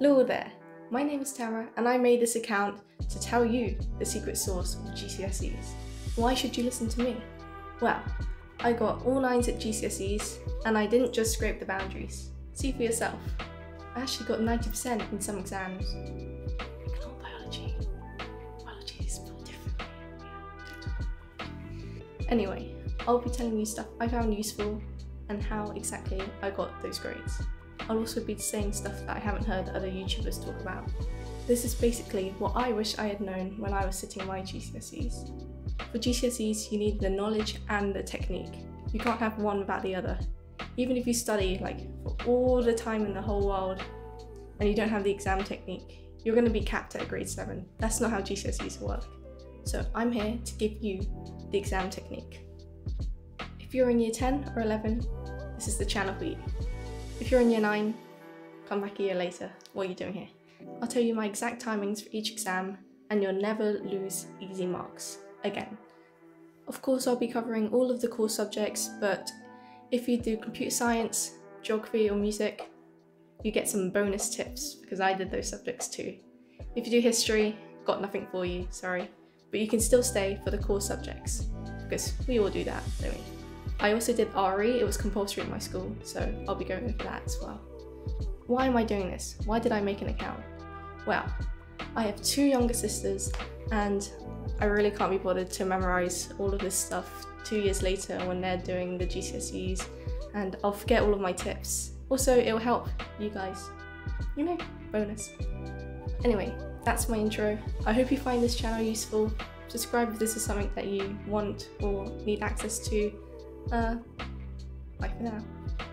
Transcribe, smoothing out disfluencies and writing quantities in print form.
Hello there, my name is Tara and I made this account to tell you the secret sauce of GCSEs. Why should you listen to me? Well, I got all 9s at GCSEs and I didn't just scrape the boundaries. See for yourself. I actually got 90% in some exams. Look at biology. Biology is spelled differently. Anyway, I'll be telling you stuff I found useful and how exactly I got those grades. I'll also be saying stuff that I haven't heard other YouTubers talk about. This is basically what I wish I had known when I was sitting my GCSEs. For GCSEs, you need the knowledge and the technique. You can't have one without the other. Even if you study like for all the time in the whole world and you don't have the exam technique, you're going to be capped at grade 7. That's not how GCSEs work. So I'm here to give you the exam technique. If you're in year 10 or 11, this is the channel for you. If you're in year 9, come back a year later. What are you doing here? I'll tell you my exact timings for each exam and you'll never lose easy marks again. Of course, I'll be covering all of the core subjects, but if you do computer science, geography or music, you get some bonus tips because I did those subjects too. If you do history, got nothing for you, sorry, but you can still stay for the core subjects because we all do that, don't we? I also did RE, it was compulsory at my school, so I'll be going over that as well. Why am I doing this? Why did I make an account? Well, I have two younger sisters and I really can't be bothered to memorise all of this stuff 2 years later when they're doing the GCSEs, and I'll forget all of my tips. Also, it'll help you guys. You know, bonus. Anyway, that's my intro. I hope you find this channel useful. Subscribe if this is something that you want or need access to. Bye for now.